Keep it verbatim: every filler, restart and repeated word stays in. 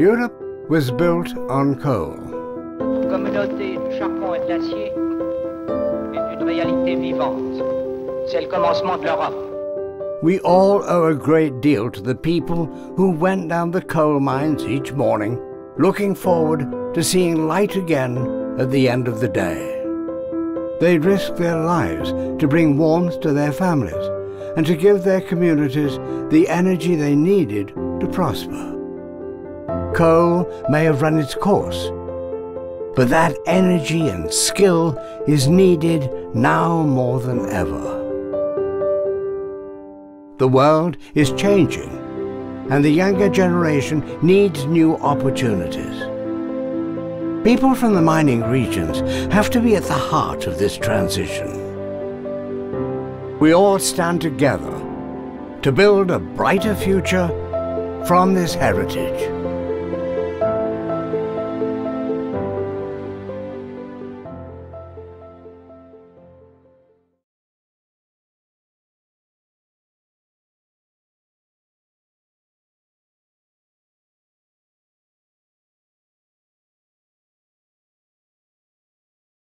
Europe was built on coal. Communauté du charbon et de l'acier est une réalité vivante. C'est le commencement de l'Europe. We all owe a great deal to the people who went down the coal mines each morning, looking forward to seeing light again at the end of the day. They risked their lives to bring warmth to their families and to give their communities the energy they needed to prosper. Coal may have run its course, but that energy and skill is needed now more than ever. The world is changing, and the younger generation needs new opportunities. People from the mining regions have to be at the heart of this transition. We all stand together to build a brighter future from this heritage.